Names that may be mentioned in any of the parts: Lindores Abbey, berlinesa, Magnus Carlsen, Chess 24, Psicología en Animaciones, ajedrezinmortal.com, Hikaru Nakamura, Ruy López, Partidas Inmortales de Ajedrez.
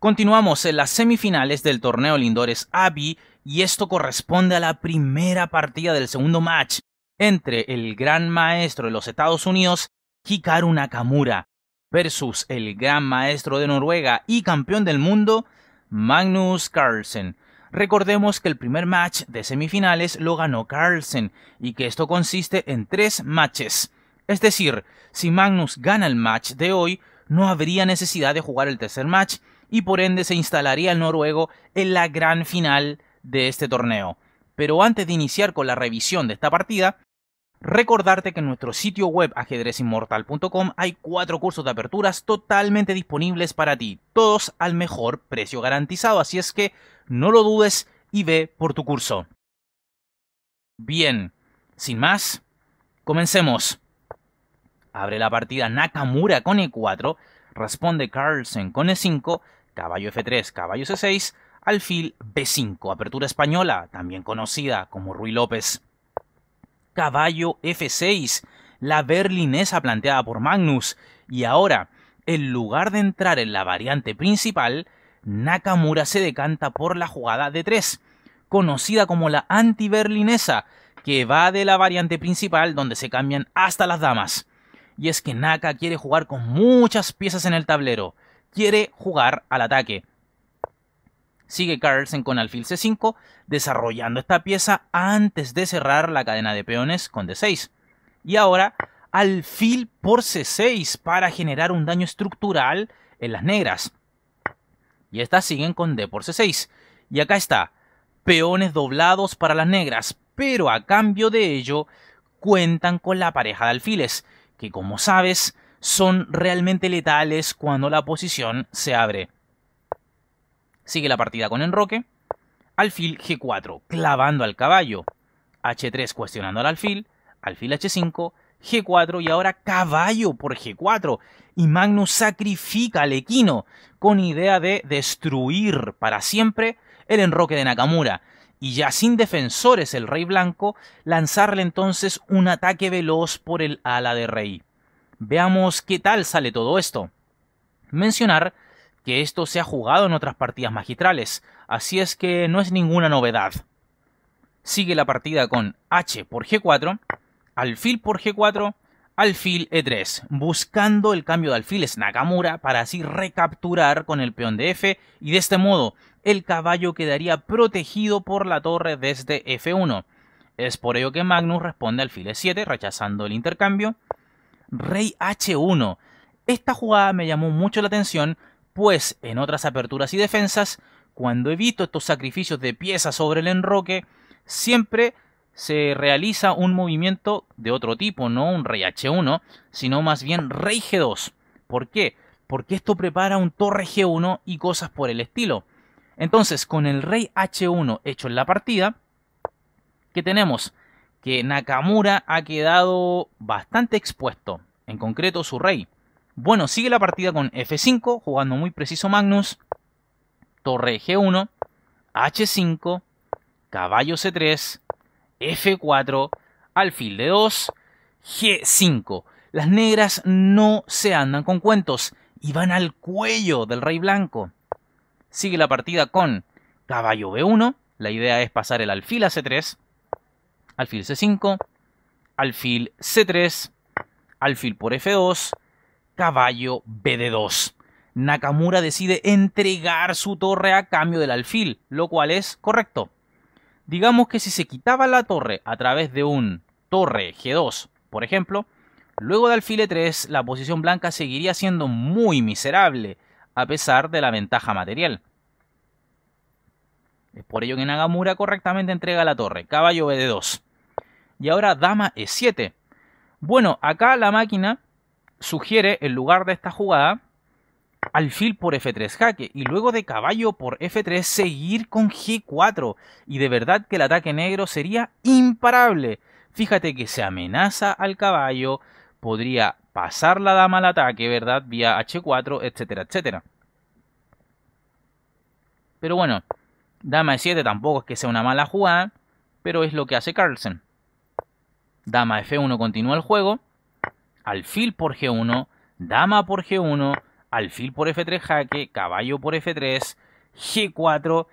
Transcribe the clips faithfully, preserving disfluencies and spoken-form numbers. Continuamos en las semifinales del torneo Lindores Abbey y esto corresponde a la primera partida del segundo match entre el gran maestro de los Estados Unidos, Hikaru Nakamura, versus el gran maestro de Noruega y campeón del mundo, Magnus Carlsen. Recordemos que el primer match de semifinales lo ganó Carlsen y que esto consiste en tres matches. Es decir, si Magnus gana el match de hoy, no habría necesidad de jugar el tercer match y por ende se instalaría el noruego en la gran final de este torneo. Pero antes de iniciar con la revisión de esta partida, recordarte que en nuestro sitio web ajedrez inmortal punto com hay cuatro cursos de aperturas totalmente disponibles para ti, todos al mejor precio garantizado, así es que no lo dudes y ve por tu curso. Bien, sin más, comencemos. Abre la partida Nakamura con e cuatro, responde Carlsen con e cinco, caballo efe tres, caballo ce seis, alfil be cinco, apertura española, también conocida como Ruy López. Caballo efe seis, la berlinesa planteada por Magnus, y ahora, en lugar de entrar en la variante principal, Nakamura se decanta por la jugada de tres, conocida como la anti-berlinesa, que va de la variante principal donde se cambian hasta las damas. Y es que Naka quiere jugar con muchas piezas en el tablero, quiere jugar al ataque. Sigue Carlsen con alfil ce cinco, desarrollando esta pieza antes de cerrar la cadena de peones con de seis. Y ahora, alfil por ce seis para generar un daño estructural en las negras. Y estas siguen con d por ce seis. Y acá está, peones doblados para las negras, pero a cambio de ello, cuentan con la pareja de alfiles, que como sabes, son realmente letales cuando la posición se abre. Sigue la partida con enroque, alfil ge cuatro, clavando al caballo, hache tres cuestionando al alfil, alfil hache cinco, ge cuatro y ahora caballo por ge cuatro. Y Magnus sacrifica al equino con idea de destruir para siempre el enroque de Nakamura. Y ya sin defensores el rey blanco, lanzarle entonces un ataque veloz por el ala de rey. Veamos qué tal sale todo esto. Mencionar que esto se ha jugado en otras partidas magistrales, así es que no es ninguna novedad. Sigue la partida con h por ge cuatro, alfil por ge cuatro, alfil e tres, buscando el cambio de alfiles Nakamura para así recapturar con el peón de f, y de este modo el caballo quedaría protegido por la torre desde efe uno. Es por ello que Magnus responde alfil e siete, rechazando el intercambio. Rey hache uno. Esta jugada me llamó mucho la atención, pues en otras aperturas y defensas, cuando he visto estos sacrificios de piezas sobre el enroque, siempre se realiza un movimiento de otro tipo, no un rey hache uno, sino más bien rey ge dos. ¿Por qué? Porque esto prepara un torre ge uno y cosas por el estilo. Entonces, con el rey hache uno hecho en la partida, ¿qué tenemos? Que Nakamura ha quedado bastante expuesto, en concreto su rey. Bueno, sigue la partida con efe cinco, jugando muy preciso Magnus, torre ge uno, hache cinco, caballo ce tres, efe cuatro, alfil de dos, ge cinco. Las negras no se andan con cuentos y van al cuello del rey blanco. Sigue la partida con caballo be uno, la idea es pasar el alfil a ce tres, alfil ce cinco, alfil ce tres, alfil por efe dos, caballo be de dos. Nakamura decide entregar su torre a cambio del alfil, lo cual es correcto. Digamos que si se quitaba la torre a través de un torre ge dos, por ejemplo, luego de alfil e tres la posición blanca seguiría siendo muy miserable, a pesar de la ventaja material. Es por ello que Nakamura correctamente entrega la torre, caballo be de dos. Y ahora dama e siete. Bueno, acá la máquina sugiere, en lugar de esta jugada, alfil por efe tres jaque y luego de caballo por efe tres seguir con ge cuatro. Y de verdad que el ataque negro sería imparable. Fíjate que se amenaza al caballo, podría pasar la dama al ataque, ¿verdad? Vía hache cuatro, etcétera, etcétera. Pero bueno, dama e siete tampoco es que sea una mala jugada, pero es lo que hace Carlsen. Dama efe uno continúa el juego. Alfil por ge uno, dama por ge uno, alfil por efe tres jaque, caballo por efe tres, ge cuatro,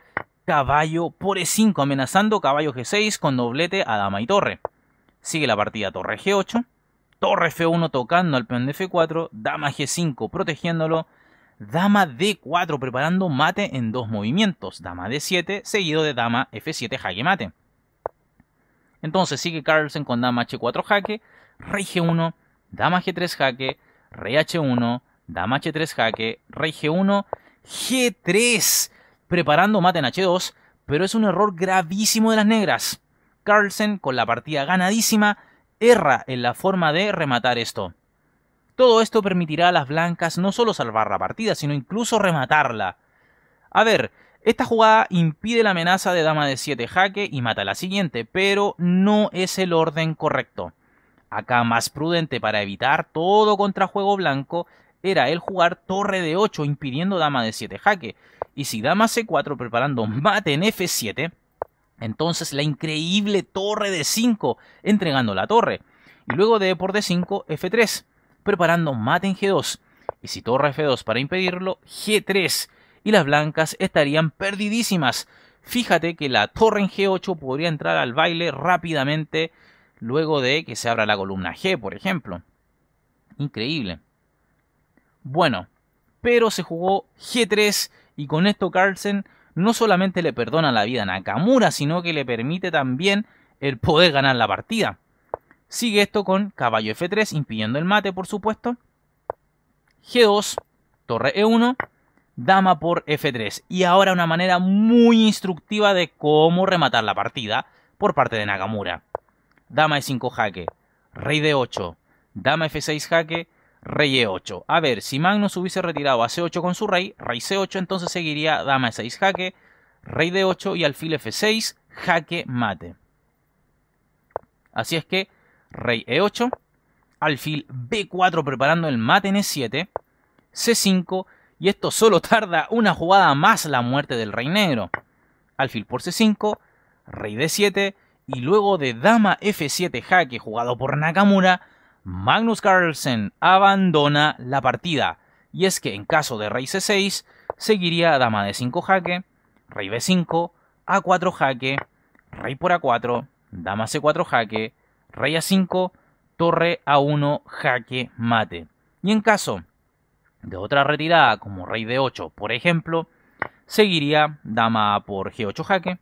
caballo por e cinco, amenazando caballo ge seis con doblete a dama y torre. Sigue la partida torre ge ocho, torre efe uno tocando al peón de efe cuatro, dama ge cinco protegiéndolo, dama de cuatro preparando mate en dos movimientos, dama de siete seguido de dama efe siete jaque mate. Entonces sigue Carlsen con dama hache cuatro jaque, rey ge uno, dama ge tres jaque, rey hache uno, dama hache tres jaque, rey ge uno, ge tres, preparando mate en hache dos, pero es un error gravísimo de las negras. Carlsen, con la partida ganadísima, erra en la forma de rematar esto. Todo esto permitirá a las blancas no solo salvar la partida, sino incluso rematarla. A ver, esta jugada impide la amenaza de dama de siete jaque y mata la siguiente, pero no es el orden correcto. Acá más prudente para evitar todo contrajuego blanco era el jugar torre de ocho impidiendo dama de siete jaque. Y si dama ce cuatro preparando mate en efe siete, entonces la increíble torre de cinco entregando la torre. Y luego de por de cinco, efe tres preparando mate en ge dos. Y si torre efe dos para impedirlo, ge tres. Y las blancas estarían perdidísimas. Fíjate que la torre en ge ocho podría entrar al baile rápidamente luego de que se abra la columna ge, por ejemplo. Increíble. Bueno, pero se jugó ge tres y con esto Carlsen no solamente le perdona la vida a Nakamura, sino que le permite también el poder ganar la partida. Sigue esto con caballo efe tres, impidiendo el mate, por supuesto. ge dos, torre e uno, dama por efe tres. Y ahora una manera muy instructiva de cómo rematar la partida por parte de Nakamura. Dama e cinco jaque, rey de ocho, dama efe seis jaque, rey e ocho. A ver, si Magnus hubiese retirado a ce ocho con su rey, rey ce ocho, entonces seguiría dama e seis jaque, rey de ocho y alfil efe seis, jaque mate. Así es que rey e ocho, alfil be cuatro preparando el mate en e siete, ce cinco, y esto solo tarda una jugada más la muerte del rey negro. Alfil por ce cinco, rey de siete, y luego de dama efe siete jaque jugado por Nakamura, Magnus Carlsen abandona la partida. Y es que en caso de rey ce seis, seguiría dama de cinco jaque, rey be cinco, a cuatro jaque, rey por a cuatro, dama ce cuatro jaque, rey a cinco, torre a uno jaque mate. Y en caso de otra retirada como rey de ocho, por ejemplo, seguiría dama por ge ocho jaque,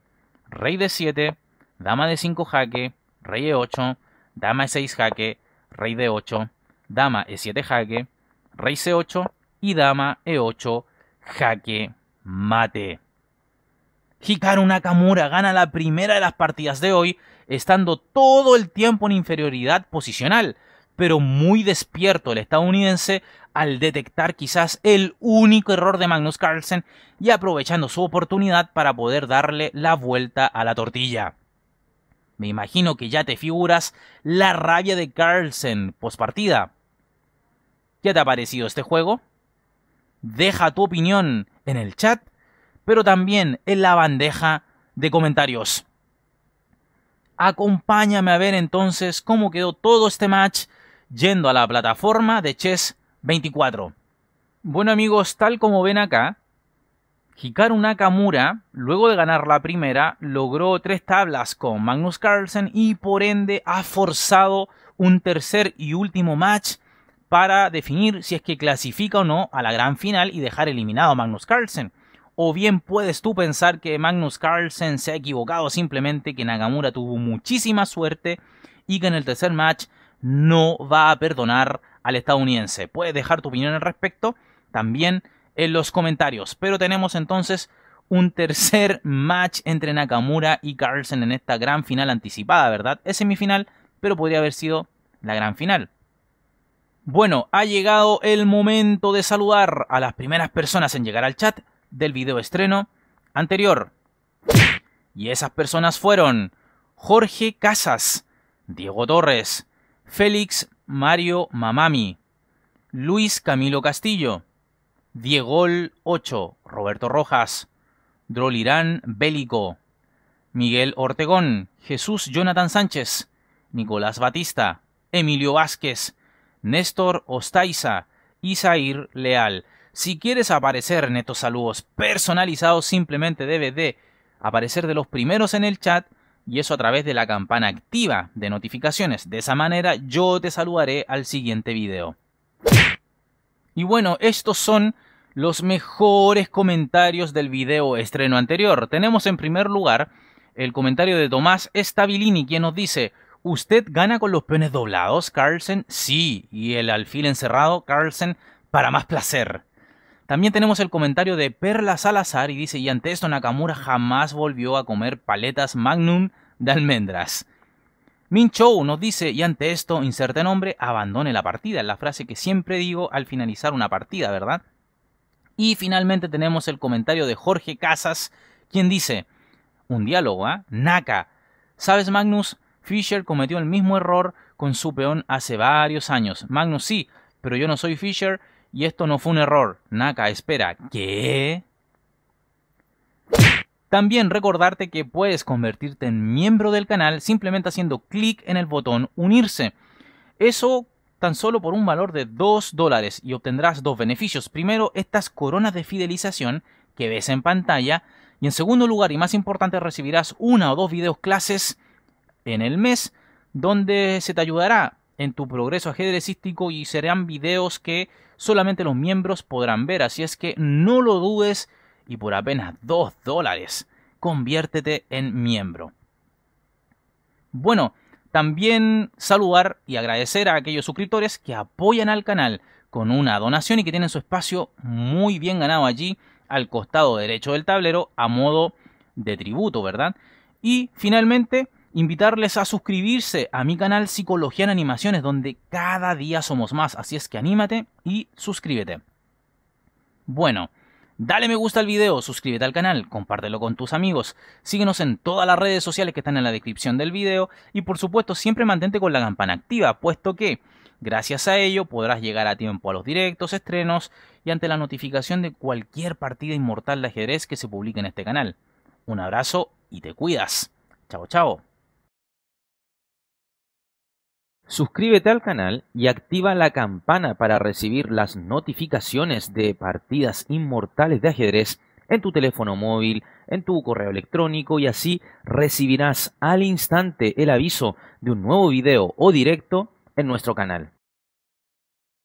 rey de siete, dama de cinco jaque, rey e ocho, dama e seis jaque, rey de ocho, dama e siete jaque, rey ce ocho y dama e ocho jaque mate. Hikaru Nakamura gana la primera de las partidas de hoy, estando todo el tiempo en inferioridad posicional, pero muy despierto el estadounidense al detectar quizás el único error de Magnus Carlsen y aprovechando su oportunidad para poder darle la vuelta a la tortilla. Me imagino que ya te figuras la rabia de Carlsen pospartida. ¿Qué te ha parecido este juego? Deja tu opinión en el chat, pero también en la bandeja de comentarios. Acompáñame a ver entonces cómo quedó todo este match yendo a la plataforma de Chess veinticuatro. Bueno amigos, tal como ven acá, Hikaru Nakamura, luego de ganar la primera, logró tres tablas con Magnus Carlsen y por ende ha forzado un tercer y último match para definir si es que clasifica o no a la gran final y dejar eliminado a Magnus Carlsen. O bien puedes tú pensar que Magnus Carlsen se ha equivocado, simplemente que Nakamura tuvo muchísima suerte y que en el tercer match no va a perdonar al estadounidense. Puedes dejar tu opinión al respecto también en los comentarios, pero tenemos entonces un tercer match entre Nakamura y Carlsen en esta gran final anticipada, ¿verdad? Es semifinal, pero podría haber sido la gran final. Bueno, ha llegado el momento de saludar a las primeras personas en llegar al chat del video estreno anterior. Y esas personas fueron Jorge Casas, Diego Torres, Félix Mario Mamami, Luis Camilo Castillo, Diegol ocho, Roberto Rojas, Drolirán Bélico, Miguel Ortegón, Jesús Jonathan Sánchez, Nicolás Batista, Emilio Vázquez, Néstor Ostaiza y Zair Leal. Si quieres aparecer en estos saludos personalizados, simplemente debes de aparecer de los primeros en el chat, y eso a través de la campana activa de notificaciones. De esa manera yo te saludaré al siguiente video. Y bueno, estos son los mejores comentarios del video estreno anterior. Tenemos en primer lugar el comentario de Tomás Stabilini, quien nos dice: ¿usted gana con los peones doblados, Carlsen? Sí, y el alfil encerrado, Carlsen, para más placer. También tenemos el comentario de Perla Salazar y dice: y ante esto Nakamura jamás volvió a comer paletas Magnum de almendras. Min Chou nos dice: y ante esto, inserte nombre, abandone la partida. Es la frase que siempre digo al finalizar una partida, ¿verdad? Y finalmente tenemos el comentario de Jorge Casas, quien dice, un diálogo, ¿eh? Naka, ¿sabes Magnus? Fischer cometió el mismo error con su peón hace varios años. Magnus, sí, pero yo no soy Fischer. Y esto no fue un error. Naka, espera, ¿qué? También recordarte que puedes convertirte en miembro del canal simplemente haciendo clic en el botón unirse. Eso tan solo por un valor de dos dólares, y obtendrás dos beneficios. Primero, estas coronas de fidelización que ves en pantalla. Y en segundo lugar, y más importante, recibirás una o dos videos clases en el mes donde se te ayudará en tu progreso ajedrecístico, y serán videos que solamente los miembros podrán ver, así es que no lo dudes y por apenas dos dólares conviértete en miembro. Bueno, también saludar y agradecer a aquellos suscriptores que apoyan al canal con una donación y que tienen su espacio muy bien ganado allí al costado derecho del tablero a modo de tributo, ¿verdad? Y finalmente, invitarles a suscribirse a mi canal Psicología en Animaciones, donde cada día somos más, así es que anímate y suscríbete. Bueno, dale me gusta al video, suscríbete al canal, compártelo con tus amigos, síguenos en todas las redes sociales que están en la descripción del video, y por supuesto siempre mantente con la campana activa, puesto que gracias a ello podrás llegar a tiempo a los directos, estrenos y ante la notificación de cualquier partida inmortal de ajedrez que se publique en este canal. Un abrazo y te cuidas. Chao, chao. Suscríbete al canal y activa la campana para recibir las notificaciones de partidas inmortales de ajedrez en tu teléfono móvil, en tu correo electrónico, y así recibirás al instante el aviso de un nuevo video o directo en nuestro canal.